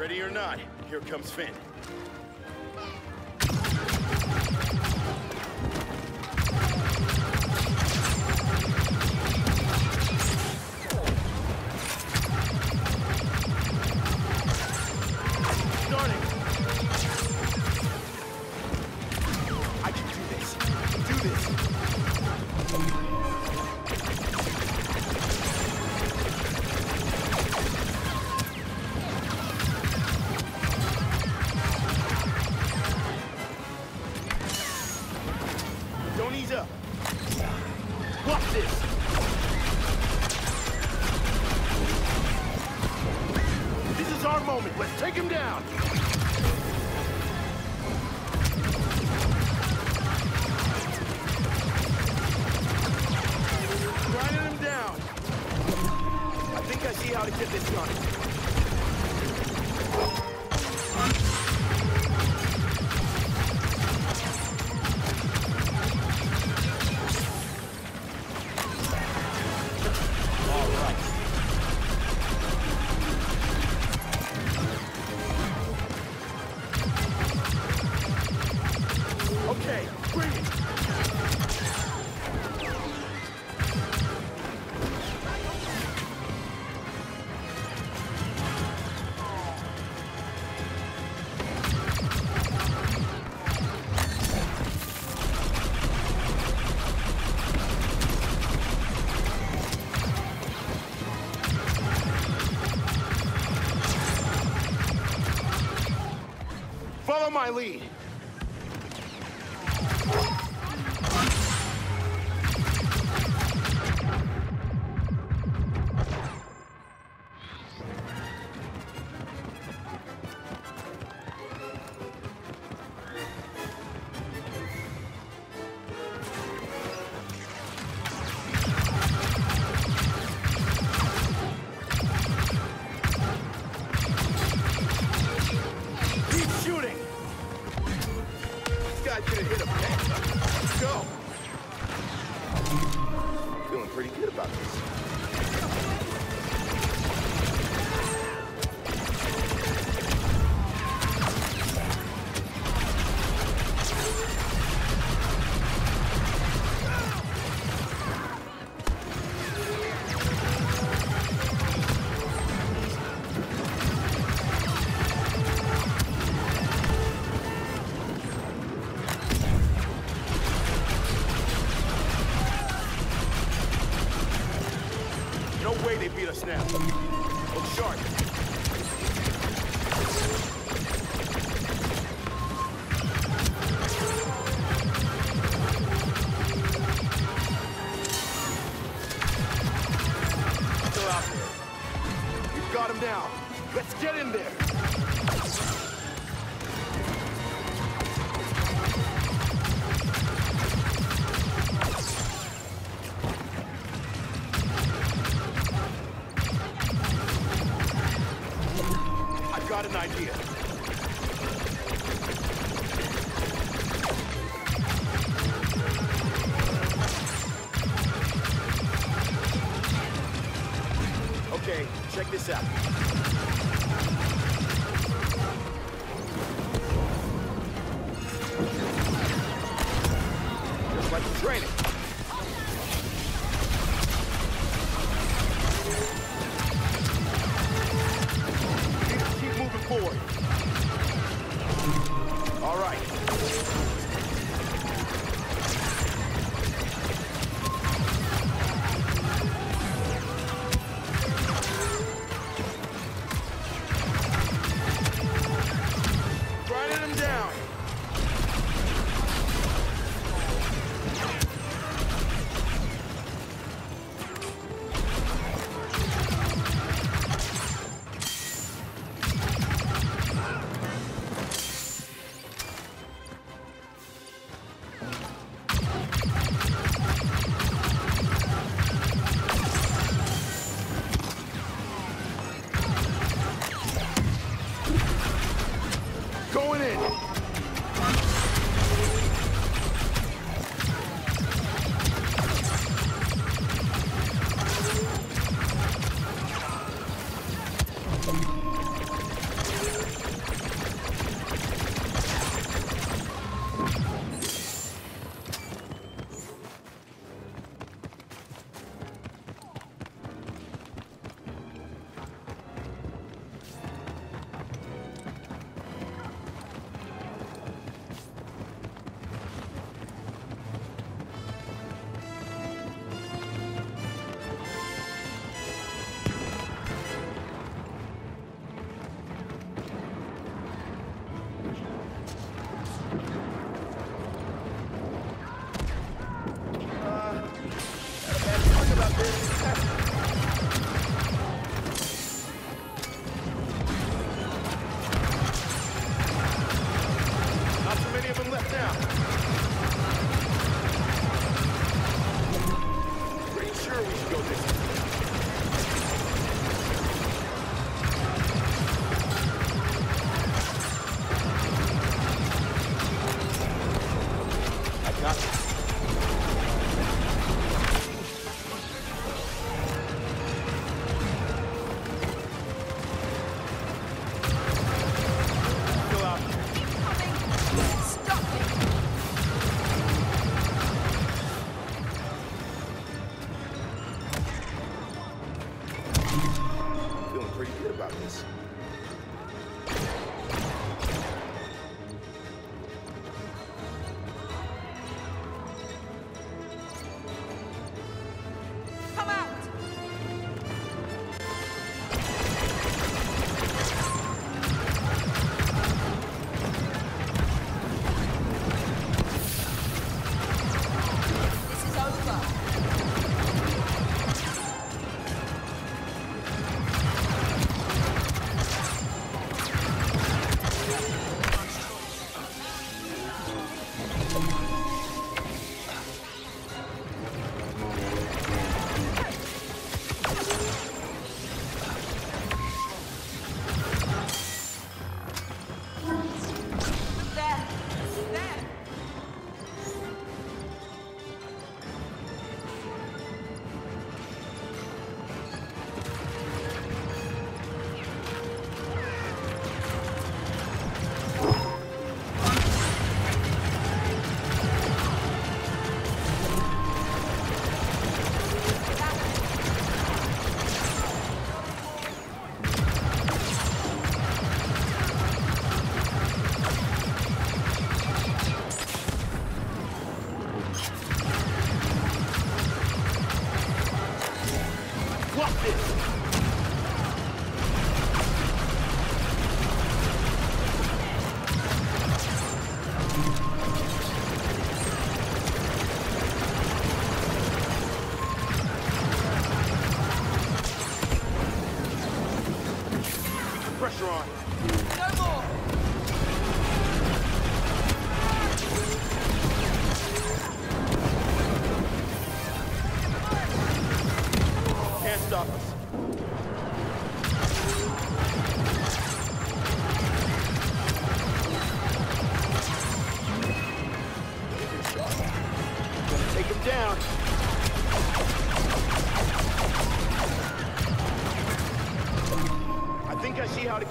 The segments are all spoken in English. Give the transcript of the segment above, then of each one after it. Ready or not, here comes Finn. My lead. pretty good about this.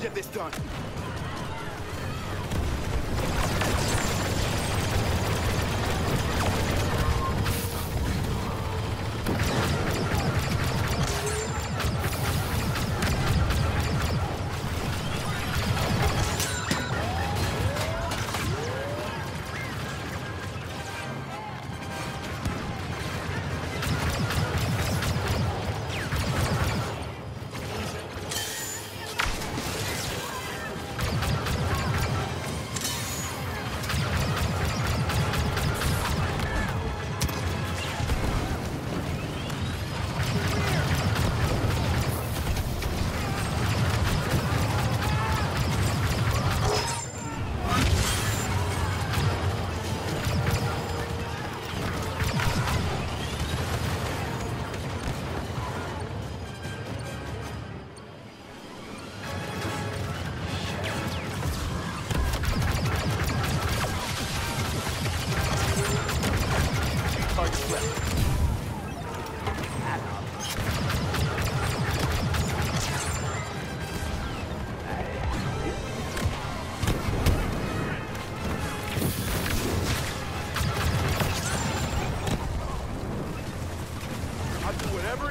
Get this done.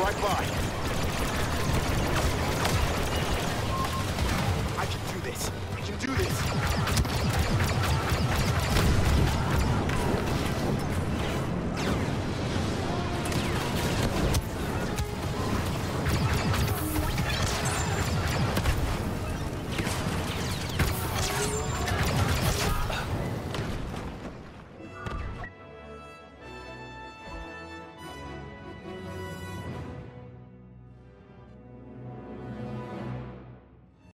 Right by.